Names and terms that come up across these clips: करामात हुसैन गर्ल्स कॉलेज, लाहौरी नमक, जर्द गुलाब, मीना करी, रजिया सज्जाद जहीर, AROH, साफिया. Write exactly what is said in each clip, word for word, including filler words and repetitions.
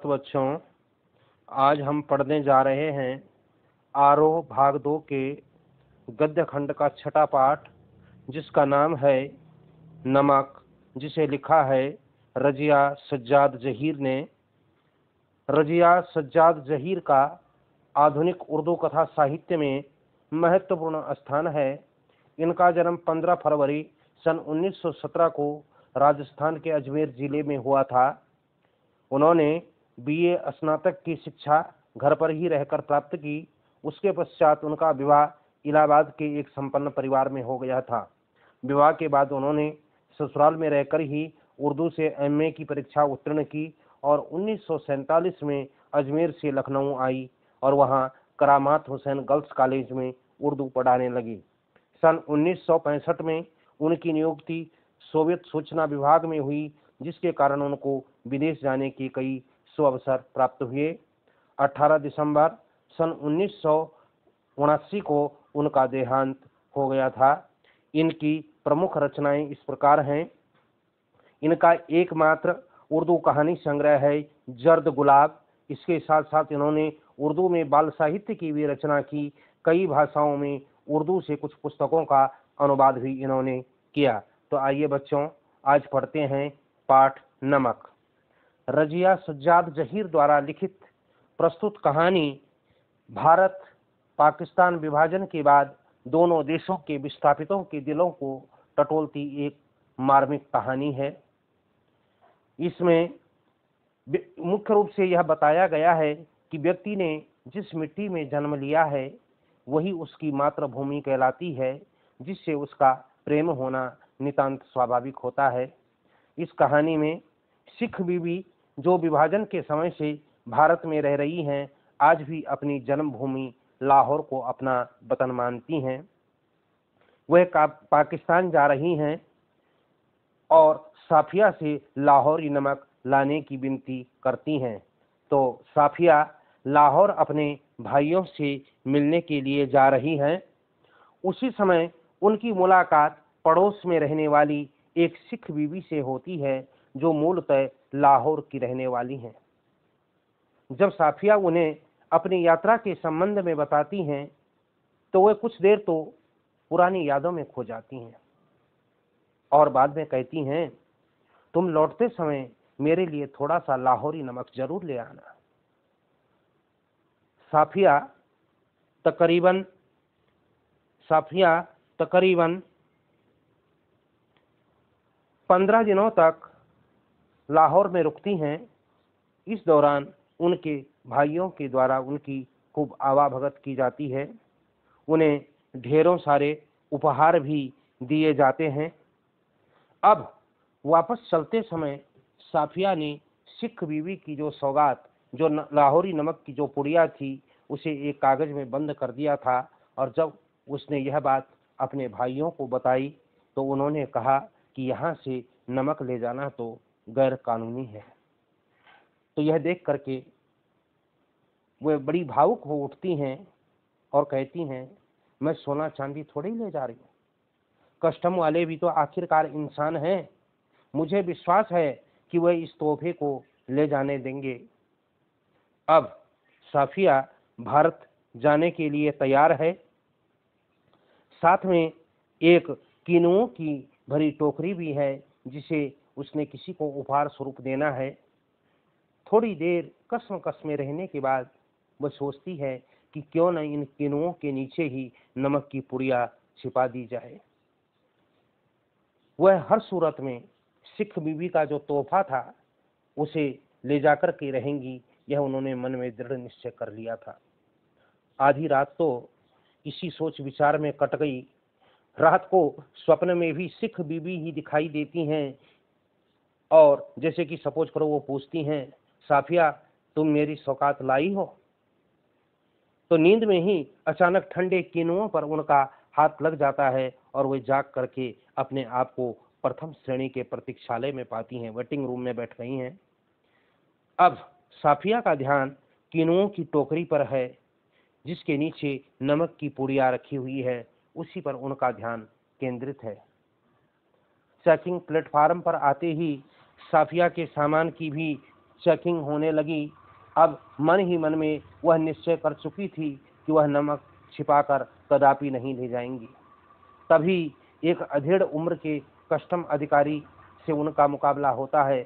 साथ बच्चों, आज हम पढ़ने जा रहे हैं आरोह भाग दो के गद्य खंड का छठा पाठ, जिसका नाम है नमक, जिसे लिखा है रजिया सज्जाद जहीर ने। रजिया सज्जाद जहीर का आधुनिक उर्दू कथा साहित्य में महत्वपूर्ण स्थान है। इनका जन्म पंद्रह फरवरी सन उन्नीस सौ सत्रह को राजस्थान के अजमेर ज़िले में हुआ था। उन्होंने बीए स्नातक की शिक्षा घर पर ही रहकर प्राप्त की। उसके पश्चात उनका विवाह इलाहाबाद के एक संपन्न परिवार में हो गया था। विवाह के बाद उन्होंने ससुराल में रहकर ही उर्दू से एमए की परीक्षा उत्तीर्ण की और उन्नीस सौ सैंतालीस में अजमेर से लखनऊ आई और वहां करामात हुसैन गर्ल्स कॉलेज में उर्दू पढ़ाने लगी। सन उन्नीस सौ पैंसठ में उनकी नियुक्ति सोवियत सूचना विभाग में हुई, जिसके कारण उनको विदेश जाने के कई सुअवसर प्राप्त हुए। अठारह दिसंबर सन उन्नीस सौ उनासी को उनका देहांत हो गया था। इनकी प्रमुख रचनाएं इस प्रकार हैं। इनका एकमात्र उर्दू कहानी संग्रह है जर्द गुलाब। इसके साथ साथ इन्होंने उर्दू में बाल साहित्य की भी रचना की। कई भाषाओं में उर्दू से कुछ पुस्तकों का अनुवाद भी इन्होंने किया। तो आइए बच्चों, आज पढ़ते हैं पाठ नमक। रजिया सज्जाद जहीर द्वारा लिखित प्रस्तुत कहानी भारत पाकिस्तान विभाजन के बाद दोनों देशों के विस्थापितों के दिलों को टटोलती एक मार्मिक कहानी है। इसमें मुख्य रूप से यह बताया गया है कि व्यक्ति ने जिस मिट्टी में जन्म लिया है वही उसकी मातृभूमि कहलाती है, जिससे उसका प्रेम होना नितांत स्वाभाविक होता है। इस कहानी में सिख बीवी, जो विभाजन के समय से भारत में रह रही हैं, आज भी अपनी जन्मभूमि लाहौर को अपना वतन मानती हैं। वह पाकिस्तान जा रही हैं और साफिया से लाहौरी नमक लाने की विनती करती हैं। तो साफिया लाहौर अपने भाइयों से मिलने के लिए जा रही हैं। उसी समय उनकी मुलाकात पड़ोस में रहने वाली एक सिख बीवी से होती है, जो मूलतः लाहौर की रहने वाली हैं। जब साफिया उन्हें अपनी यात्रा के संबंध में बताती हैं तो वे कुछ देर तो पुरानी यादों में खो जाती हैं और बाद में कहती हैं, तुम लौटते समय मेरे लिए थोड़ा सा लाहौरी नमक जरूर ले आना। साफिया तकरीबन साफिया तकरीबन पंद्रह दिनों तक लाहौर में रुकती हैं। इस दौरान उनके भाइयों के द्वारा उनकी खूब आवाभगत की जाती है। उन्हें ढेरों सारे उपहार भी दिए जाते हैं। अब वापस चलते समय साफिया ने सिख बीवी की जो सौगात, जो लाहौरी नमक की जो पुड़िया थी, उसे एक कागज़ में बंद कर दिया था। और जब उसने यह बात अपने भाइयों को बताई तो उन्होंने कहा कि यहाँ से नमक ले जाना तो गैर कानूनी है। तो यह देख करके वे बड़ी भावुक हो उठती हैं और कहती हैं, मैं सोना चांदी थोड़ी ले जा रही हूँ, कस्टम वाले भी तो आखिरकार इंसान हैं। मुझे विश्वास है कि वह इस तोहफे को ले जाने देंगे। अब साफिया भारत जाने के लिए तैयार है। साथ में एक किनुओं की भरी टोकरी भी है, जिसे उसने किसी को उपहार स्वरूप देना है। थोड़ी देर कसम कसमें रहने के बाद वह सोचती है कि क्यों न इन किनुओं के नीचे ही नमक की पुड़िया छिपा दी जाए। वह हर सूरत में सिख बीवी का जो तोहफा था उसे ले जाकर के रहेंगी, यह उन्होंने मन में दृढ़ निश्चय कर लिया था। आधी रात तो इसी सोच विचार में कट गई। रात को स्वप्न में भी सिख बीबी ही दिखाई देती हैं और जैसे कि सपोज करो वो पूछती हैं, साफिया तुम मेरी सौगात लाई हो? तो नींद में ही अचानक ठंडे किनुओं पर उनका हाथ लग जाता है और वे जाग करके अपने आप को प्रथम श्रेणी के प्रतीक्षालय में पाती हैं। वेटिंग रूम में बैठ गई हैं। अब साफिया का ध्यान किनुओं की टोकरी पर है, जिसके नीचे नमक की पुड़िया रखी हुई है। उसी पर उनका ध्यान केंद्रित है। चेकिंग प्लेटफार्म पर आते ही साफिया के सामान की भी चेकिंग होने लगी। अब मन ही मन में वह निश्चय कर चुकी थी कि वह नमक छिपाकर कदापि नहीं ले जाएंगी। तभी एक अधेड़ उम्र के कस्टम अधिकारी से उनका मुकाबला होता है।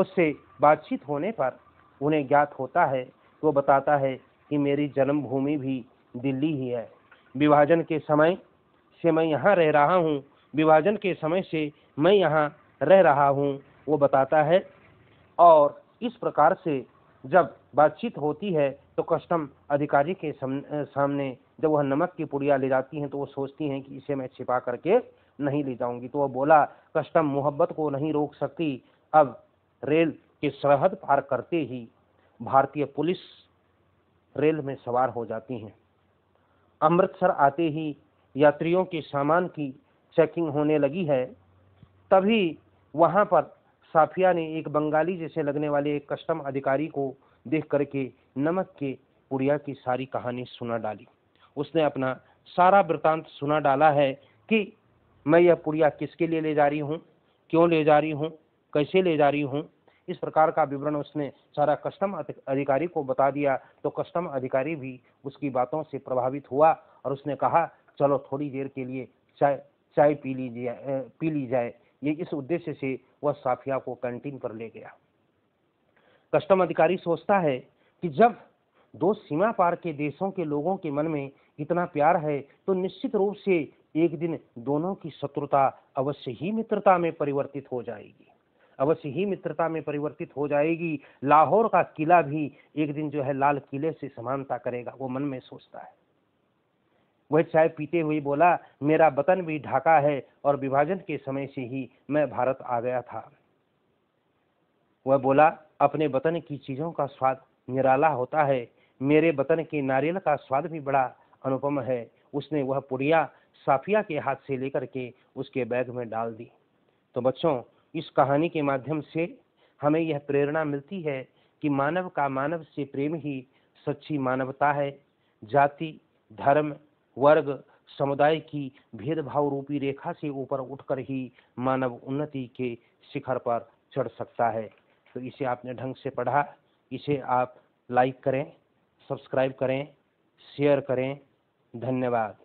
उससे बातचीत होने पर उन्हें ज्ञात होता है, वो बताता है कि मेरी जन्मभूमि भी दिल्ली ही है। विभाजन के समय से मैं यहाँ रह रहा हूँ विभाजन के समय से मैं यहाँ रह रहा हूँ वो बताता है। और इस प्रकार से जब बातचीत होती है तो कस्टम अधिकारी के सामने जब वह नमक की पुड़िया ले जाती हैं तो वो सोचती हैं कि इसे मैं छिपा करके नहीं ले जाऊंगी। तो वह बोला, कस्टम मोहब्बत को नहीं रोक सकती। अब रेल की सरहद पार करते ही भारतीय पुलिस रेल में सवार हो जाती हैं। अमृतसर आते ही यात्रियों के सामान की चेकिंग होने लगी है। तभी वहाँ पर साफिया ने एक बंगाली जैसे लगने वाले एक कस्टम अधिकारी को देख करके नमक के पुड़िया की सारी कहानी सुना डाली। उसने अपना सारा वृतांत सुना डाला है कि मैं यह पुड़िया किसके लिए ले जा रही हूँ, क्यों ले जा रही हूँ, कैसे ले जा रही हूँ। इस प्रकार का विवरण उसने सारा कस्टम अधिकारी को बता दिया। तो कस्टम अधिकारी भी उसकी बातों से प्रभावित हुआ और उसने कहा, चलो थोड़ी देर के लिए चाय चाय पी लीजिए पी ली जाए। ये इस उद्देश्य से वह साफिया को कैंटीन पर ले गया। कस्टम अधिकारी सोचता है कि जब दो सीमा पार के देशों के लोगों के मन में इतना प्यार है तो निश्चित रूप से एक दिन दोनों की शत्रुता अवश्य ही मित्रता में परिवर्तित हो जाएगी अवश्य ही मित्रता में परिवर्तित हो जाएगी। लाहौर का किला भी एक दिन जो है लाल किले से समानता करेगा, वो मन में सोचता है। वह चाय पीते हुए बोला, मेरा वतन भी ढाका है और विभाजन के समय से ही मैं भारत आ गया था। वह बोला, अपने वतन की चीज़ों का स्वाद निराला होता है, मेरे वतन के नारियल का स्वाद भी बड़ा अनुपम है। उसने वह पुड़िया साफिया के हाथ से लेकर के उसके बैग में डाल दी। तो बच्चों, इस कहानी के माध्यम से हमें यह प्रेरणा मिलती है कि मानव का मानव से प्रेम ही सच्ची मानवता है। जाति, धर्म, वर्ग, समुदाय की भेदभाव रूपी रेखा से ऊपर उठकर ही मानव उन्नति के शिखर पर चढ़ सकता है। तो इसे आपने ढंग से पढ़ा, इसे आप लाइक करें, सब्सक्राइब करें, शेयर करें। धन्यवाद।